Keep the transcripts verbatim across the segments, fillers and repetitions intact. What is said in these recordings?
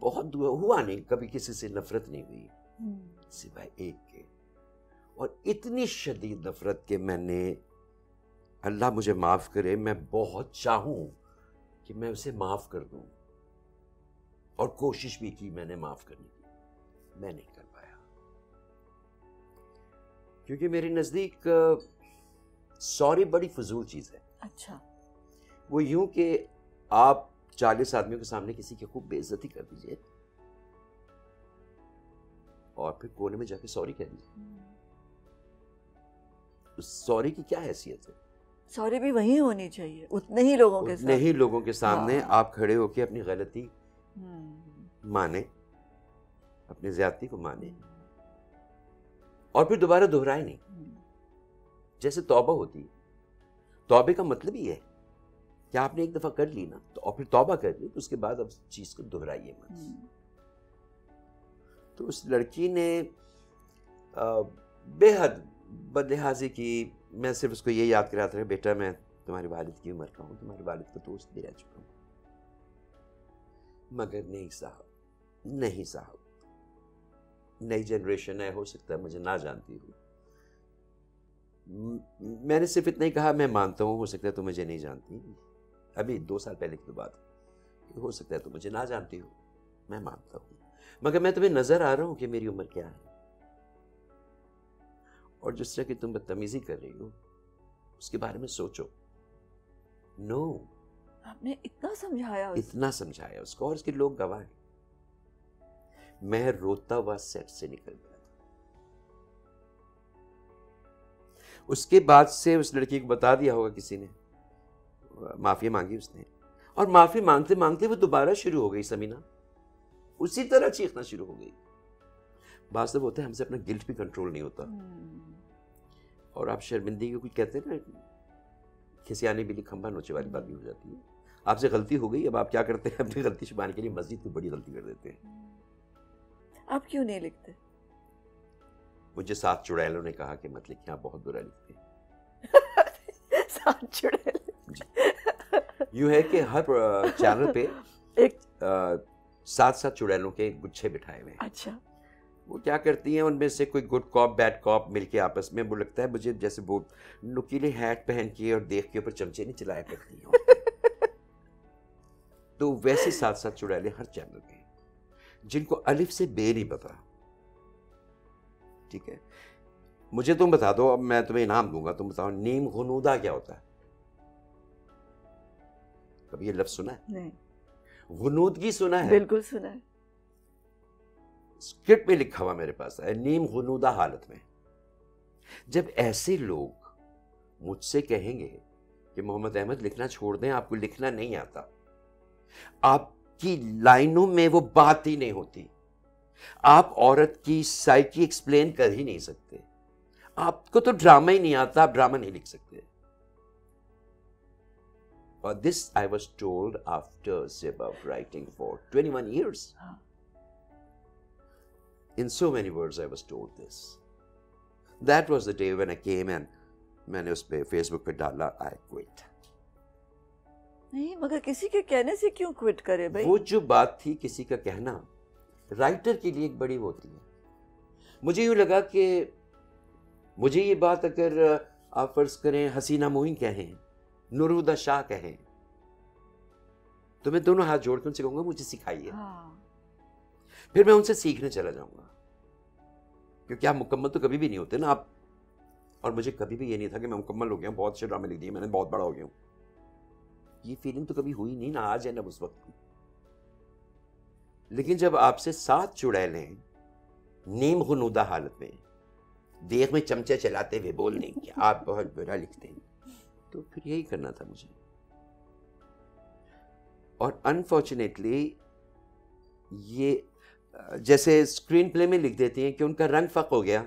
بہت ہوا نہیں, کبھی کسی سے نفرت نہیں ہوئی سوائے ایک کے, اور اتنی شدید نفرت کہ میں نے, اللہ مجھے معاف کرے, میں بہت چاہوں کہ میں اسے معاف کر دوں, اور کوشش بھی کی میں نے معاف کرنے کی, میں نہیں کر پایا, کیونکہ میرے نزدیک سوری بڑی فضول چیز ہے. اچھا وہ یوں کہ آپ چالیس آدمیوں کے سامنے کسی کی خوب بے عزتی کر دیجئے اور پھر کونے میں جا کے سوری کہہ دیجئے, سوری کی کیا حیثیت ہے؟ سوری بھی وہی ہونی چاہیے اتنے ہی لوگوں کے سامنے, اتنے ہی لوگوں کے سامنے آپ کھڑے ہو کے اپنی غلطی مانے, اپنی زیادتی کو مانے, اور پھر دوبارہ دہرائے نہیں. جیسے توبہ ہوتی ہے, توبے کا مطلب یہ ہے کہ آپ نے ایک دفعہ کر لی نا, اور پھر توبہ کر لی, تو اس کے بعد اب چیز کو دہرائیے مت. تو اس لڑکی نے بے حد بدلحاظی کی. میں صرف اس کو یہ یاد کرا تھا, بیٹا میں تمہاری والد کی عمر کا ہوں, تمہارے والد کا دوست بھی رہ چکا ہوں, مگر نہیں صاحب, نہیں صاحب, نئی جنریشن ہے, ہو سکتا ہے مجھے نہ جانتی ہو. میں نے صرف اتنا ہی کہا, میں مانتا ہوں ہو سکتا ہے تو مجھے نہیں جانتی, ابھی دو سال پہلے کی تو بات, ہو سکتا ہے تو مجھے نہ جانتی ہو, میں مانتا ہوں, مگر میں تمہیں نظر آ رہا ہوں کہ میری عمر کیا ہے, اور جس طرح کہ تم بدتمیزی کر رہی ہو اس کے بارے میں سوچو. نو no. آپ نے اتنا سمجھایا, اتنا سمجھایا اس کو, اور اس کے لوگ گواہ ہیں. میں روتا ہوا سیٹ سے نکل گیا تھا. اس کے بعد سے اس لڑکی کو بتا دیا ہوگا کسی نے, معافی مانگی اس نے, اور معافی مانگتے مانگتے وہ دوبارہ شروع ہو گئی سمینہ, اسی طرح چیخنا شروع ہو گئی. بعض لوگ ہوتے ہیں ہم سے اپنا گلٹ بھی کنٹرول نہیں ہوتا, اور آپ شرمندگی کو کچھ کہتے ہیں نا, کھسیانے بھی کھمبا نوچے والی بات بھی ہو جاتی ہے. آپ سے غلطی ہو گئی, اب آپ کیا کرتے ہیں, اپنی غلطی چھپانے کے لیے مزید تو بڑی غلطی کر دیتے ہیں. آپ کیوں نہیں لکھتے؟ مجھے سات چڑیلوں نے کہا کہ مت لکھیں, آپ بہت برا لکھتے ہیں. سات چڑیل یوں ہے کہ ہر چینل پہ ایک سات سات چڑیلوں کے گچھے بٹھائے ہوئے ہیں. اچھا وہ کیا کرتی ہیں, ان میں سے کوئی گڈ کاپ بیڈ کاپ مل کے آپس میں, وہ لگتا ہے مجھے جیسے وہ نکیلے ہیٹ پہن کے اور دیکھ کے اوپر چمچے نہیں چلایا کرتی ہیں. تو ویسے ساتھ ساتھ چڑیلے ہر چینل پہ, جن کو الف سے بے نہیں پتا. ٹھیک ہے, مجھے تم بتا دو, اب میں تمہیں انعام دوں گا, تم بتاؤ نیم غنودہ کیا ہوتا ہے؟ کبھی یہ لفظ سنا ہے؟ نہیں. غنودگی سنا ہے؟ بالکل سنا ہے. اسکرپٹ میں لکھا ہوا میرے پاس ہے, نیم غنودہ حالت میں جب ایسے لوگ مجھ سے کہیں گے کہ محمد احمد لکھنا چھوڑ دیں, آپ کو لکھنا نہیں آتا, آپ کی لائنوں میں وہ بات ہی نہیں ہوتی, آپ عورت کی سائیکی ایکسپلین کر ہی نہیں سکتے, آپ کو تو ڈرامہ ہی نہیں آتا, آپ ڈرامہ نہیں لکھ سکتے. اور this I was told after Zeba writing for twenty one years. In so many words I was told this. That was the day when I came and میں نے اس پہ فیس بک پہ ڈالا I quit. نہیں مگر کسی کے کہنے سے کیوں quit کرے بھائی؟ وہ جو بات تھی کسی کا کہنا رائٹر کے لیے ایک بڑی ہوتی ہے. مجھے یوں لگا کہ مجھے یہ بات اگر آپ فرض کریں حسینہ معین کہیں, نور الہدیٰ شاہ کہیں, تو میں دونوں ہاتھ جوڑ کے ان سے کہوں گا مجھے سکھائیے. پھر میں ان سے سیکھنے چلا جاؤں گا, کیونکہ آپ مکمل تو کبھی بھی نہیں ہوتے نا آپ. اور مجھے کبھی بھی یہ نہیں تھا کہ میں مکمل ہو گیا ہوں, بہت سے ڈرامے لکھ دیے میں نے, بہت بڑا ہو گیا ہوں, یہ فیلنگ تو کبھی ہوئی نہیں نا, آج ہے نا اس وقت کی. لیکن جب آپ سے سات چڑیلیں نیم غنودہ حالت میں, دیکھ میں چمچے چلاتے ہوئے بولنے کہ آپ بہت برا لکھتے ہیں, تو پھر یہی کرنا تھا مجھے. اور انفارچونیٹلی یہ جیسے اسکرین پلے میں لکھ دیتی ہیں کہ ان کا رنگ فق ہو گیا.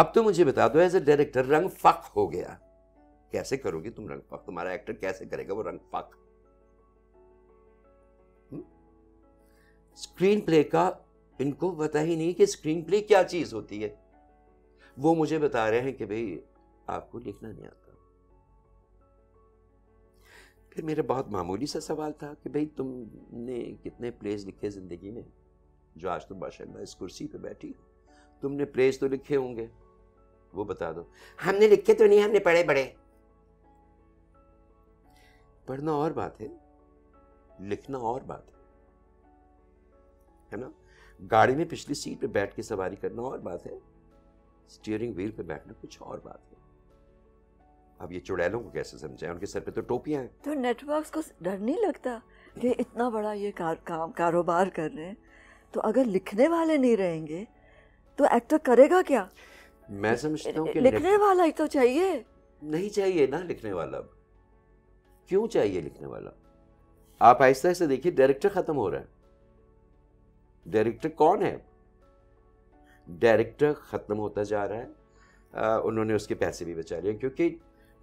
اب تو مجھے بتا دو ایز اے ڈائریکٹر رنگ فق ہو گیا, کیسے کرو گی تم رنگ فق؟ تمہارا ایکٹر کیسے کرے گا وہ رنگ فق؟ اسکرین پلے کا ان کو پتا ہی نہیں کہ اسکرین پلے کیا چیز ہوتی ہے. وہ مجھے بتا رہے ہیں کہ بھئی آپ کو لکھنا نہیں آتا. پھر میرا بہت معمولی سا سوال تھا کہ بھئی تم نے کتنے پلیز لکھے زندگی میں، جو آج تم ماشاء اللہ اس کرسی پہ بیٹھی، تم نے پلیز تو لکھے ہوں گے، وہ بتا دو. ہم نے لکھے تو نہیں، ہم نے پڑھے. بڑے پڑھنا اور بات ہے، لکھنا اور بات ہے نا. گاڑی میں پچھلی سیٹ پہ بیٹھ کے سواری کرنا اور بات ہے، اسٹیئرنگ ویل پہ بیٹھنا کچھ اور بات ہے. اب یہ چڑیلوں کو کیسے سمجھائیں، ان کے سر پہ تو ٹوپیاں ہیں. تو نیٹ ورکس کو ڈر نہیں لگتا کہ اتنا بڑا یہ کار کام کاروبار کر رہے ہیں، تو اگر لکھنے والے نہیں رہیں گے تو ایکٹر کرے گا کیا؟ میں سمجھتا ہوں کہ لکھنے والا ہی تو چاہیے. نہیں چاہیے نا لکھنے والا، کیوں چاہیے لکھنے والا؟ آپ آہستہ آہستہ دیکھیے ڈائریکٹر ختم ہو رہا ہے. ڈائریکٹر کون ہے؟ ڈائریکٹر ختم ہوتا جا رہا ہے. انہوں نے اس کے پیسے بھی بچا لیے، کیونکہ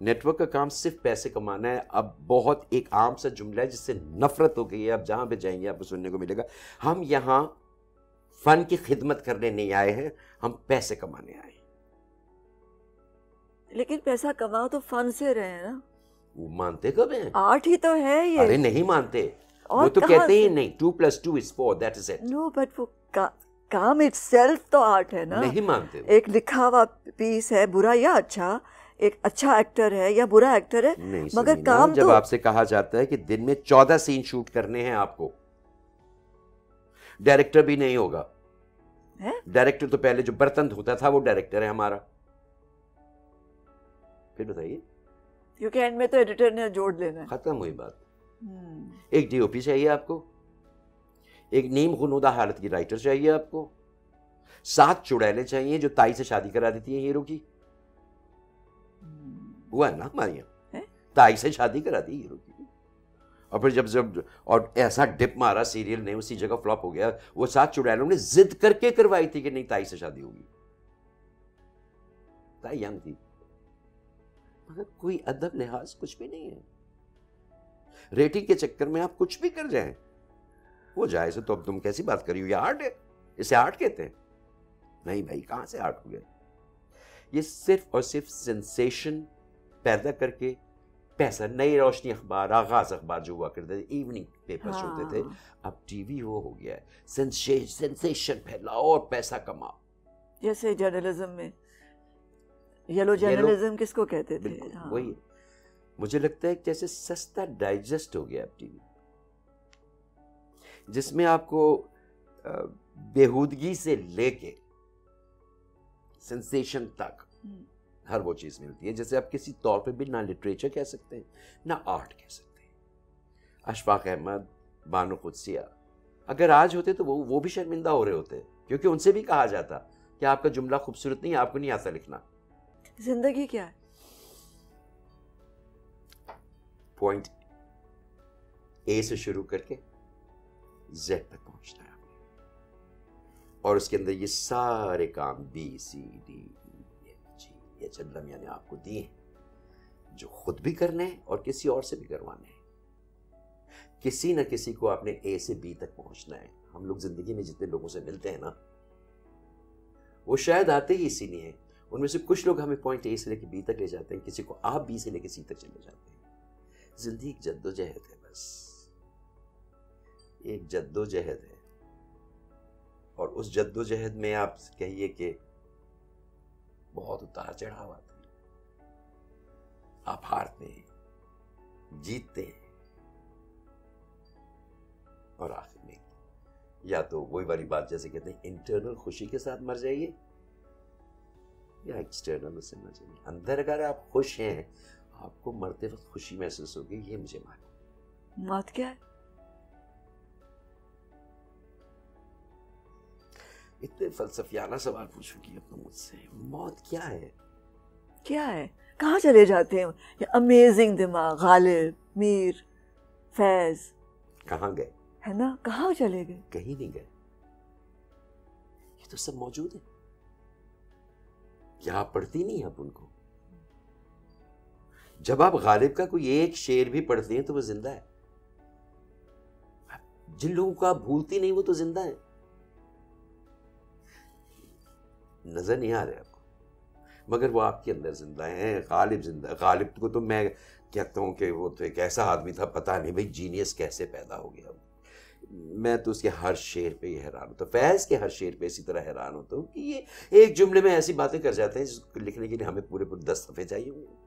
نیٹ ورک کا کام صرف پیسے کمانا ہے. اب بہت ایک عام سا جملہ ہے جس سے نفرت ہو گئی ہے، آپ جہاں پہ جائیں گے آپ کو سننے کو ملے گا، ہم یہاں فن کی خدمت کرنے نہیں آئے ہیں، ہم پیسے کمانے آئے ہیں. لیکن پیسہ کماؤ تو فن سے رہے نا. وہ مانتے کب ہیں؟ آرٹ ہی تو ہے یہ. ارے نہیں مانتے، وہ تو کہتے ہی نہیں two plus two is four that is it. No but وہ کام اٹ سیلف تو آرٹ ہے نا. نہیں مانتے. ایک لکھا ہوا پیس ہے، برا یا اچھا، ایک اچھا ایکٹر ہے یا برا ایکٹر ہے، مگر کام. جب آپ سے کہا جاتا ہے کہ دن میں چودہ سین شوٹ کرنے ہیں آپ کو، ڈائریکٹر بھی نہیں ہوگا. ڈائریکٹر تو پہلے جو برتن دھوتا تھا وہ ڈائریکٹر ہے ہمارا. پھر بتائیے، کیونکہ اینڈ میں تو ایڈیٹر نے جوڑ لینا ہے. ختم ہوئی بات. ایک ڈی او پی چاہیے آپ کو، ایک نیم غنودہ حالت کی رائٹر چاہیے آپ کو، سات چڑیلے چاہیے جو تائی سے شادی کرا دیتی ہیں ہیرو کی. ہوا ہے نا ہمارے یہاں، تائی سے شادی کرا دی ہیرو کی، اور پھر جب جب اور ایسا ڈپ مارا سیریل نے، اسی جگہ فلاپ ہو گیا. وہ سات چڑیلوں نے ضد کر کے کروائی تھی کہ نہیں تائی سے شادی ہوگی، تائی ینگ تھی، مگر کوئی ادب لحاظ کچھ بھی نہیں ہے. ریٹنگ کے چکر میں آپ کچھ بھی کر جائیں، وہ جائز ہے. تو اب تم کیسی بات کری ہو، یہ آرٹ ہے، اسے آرٹ کہتے ہیں. نہیں بھائی، کہاں سے آرٹ ہو گیا؟ یہ صرف اور صرف سینسیشن پیدا کر کے پیسہ. نئی روشنی اخبار، آغاز اخبار جو ہوا کرتے تھے، ایوننگ پیپرز ہوتے تھے، اب ٹی وی وہ ہو گیا ہے. سینسیشن پھیلاؤ اور پیسہ کماؤ. جیسے جرنلزم میں یلو جرنلزم کس کو کہتے تھے، وہی. مجھے لگتا ہے جیسے سستا ڈائجسٹ ہو گیا اب ٹی وی، جس میں آپ کو بےہودگی سے لے کے سینسیشن تک ہر وہ چیز ملتی ہے. جیسے آپ کسی طور پہ بھی نہ لٹریچر کہہ سکتے ہیں، نہ آرٹ کہہ سکتے ہیں. اشفاق احمد، بانو قدسیہ اگر آج ہوتے تو وہ وہ بھی شرمندہ ہو رہے ہوتے، کیونکہ ان سے بھی کہا جاتا کہ آپ کا جملہ خوبصورت نہیں ہے، آپ کو نہیں آتا لکھنا. زندگی کیا ہے؟ پوائنٹ اے سے شروع کر کے زیڈ تک پہنچنا ہے، اور اس کے اندر یہ سارے کام بی سی ڈی یہ چند لمحے آپ کو دیے ہیں، جو خود بھی کرنے ہیں اور کسی اور سے بھی کروانے ہیں. کسی نہ کسی کو آپ نے اے سے بی تک پہنچنا ہے. ہم لوگ زندگی میں جتنے لوگوں سے ملتے ہیں نا، وہ شاید آتے ہی اسی لیے ہیں. ان میں سے کچھ لوگ ہمیں پوائنٹ اے سے لے کے بی تک لے جاتے ہیں، کسی کو آپ بی سے لے کے سی تک چلے جاتے ہیں. زندگی ایک جد و جہد ہے، بس ایک جد و جہد ہے. اور اس جد و جہد میں آپ کہیے کہ بہت اتار چڑھاؤ آتے ہیں. آپ ہارتے ہیں، جیتتے ہیں، اور آخر میں یا تو وہی والی بات جیسے کہتے ہیں انٹرنل خوشی کے ساتھ مر جائیے، یا ایکسٹرنل اس سے مر جائیے. اندر اگر آپ خوش ہیں، آپ کو مرتے وقت خوشی محسوس ہوگی. یہ مجھے معلوم. موت کیا ہے؟ اتنے فلسفیانہ سوال پوچھو گی اپنے مجھ سے. موت کیا ہے؟ کیا ہے؟ کہاں چلے جاتے ہیں؟ امیزنگ دماغ، غالب، میر، فیض، کہاں گئے ہے نا؟ کہاں چلے گئے؟ کہیں نہیں گئے. یہ تو سب موجود ہے. کیا آپ پڑھتی نہیں آپ ان کو؟ جب آپ غالب کا کوئی ایک شعر بھی پڑھتے ہیں تو وہ زندہ ہے. جن لوگوں کو آپ بھولتی نہیں وہ تو زندہ ہے. نظر نہیں آ رہے آپ کو، مگر وہ آپ کے اندر زندہ ہیں. غالب زندہ، غالب کو تو میں کہتا ہوں کہ وہ تو ایک ایسا آدمی تھا، پتہ نہیں بھائی جینیس کیسے پیدا ہو گیا. میں تو اس کے ہر شعر پہ یہ حیران ہوتا ہوں، فیض کے ہر شعر پہ اسی طرح حیران ہوتا ہوں کہ یہ ایک جملے میں ایسی باتیں کر جاتے ہیں جس کو لکھنے کے لیے ہمیں پورے پورے دس صفحے چاہیے ہوں گے.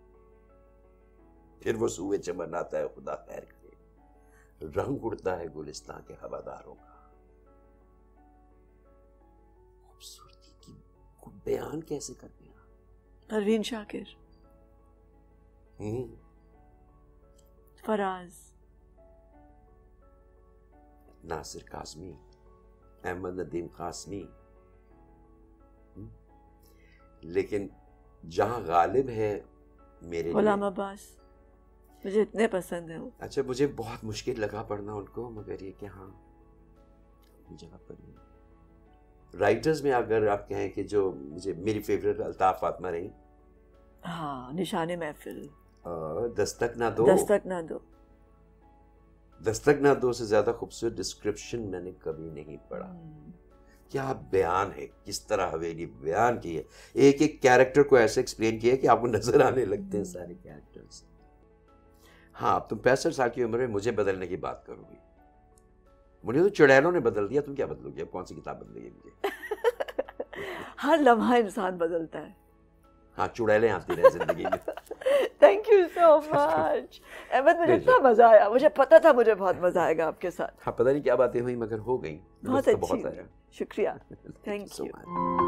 پھر وہ سوئے چمن آتا ہے، خدا خیر کرے، رنگ اڑتا ہے گلستان کے ہواداروں کا. خوبصورتی کی بیان کیسے کرتے ہیں پروین شاکر، فراز ناصر قاسمی، احمد ندیم قاسمی. لیکن جہاں غالب ہے میرے غلام عباس، مجھے اتنے پسند ہیں. اچھا، مجھے بہت مشکل لگا پڑھنا ان کو، مگر یہ کہ ہاں جگہ پر رائٹرز میں اگر آپ کہیں کہ جو مجھے میری فیوریٹ الطاف فاطمہ رہی، ہاں نشان محفل، دستک نہ دو، دستک نہ دو دستک نہ دو سے زیادہ خوبصورت ڈسکرپشن میں نے کبھی نہیں پڑھا. hmm. کیا بیان ہے، کس طرح حویلی بیان کی ہے، ایک ایک کیریکٹر کو ایسے ایکسپلین کیا کہ آپ کو نظر آنے لگتے ہیں. hmm. سارے کیریکٹرز. ہاں تم پینسٹھ سال کی عمر میں مجھے بدلنے کی بات کرو گی، مجھے تو چڑیلوں نے بدل دیا، تم کیا بدلو گی، اب کون سی کتاب بدلے گی مجھے؟ ہر لمحہ انسان بدلتا ہے. ہاں چڑیلیں آتی رہے زندگی میں. Thank you so much Ahmed, مجھے اتنا مزہ آیا، مجھے پتا تھا مجھے بہت مزہ آئے گا آپ کے ساتھ. ہاں پتہ نہیں کیا باتیں ہوئیں مگر ہو گئیں، بہت اچھی. شکریہ، تھینک یو.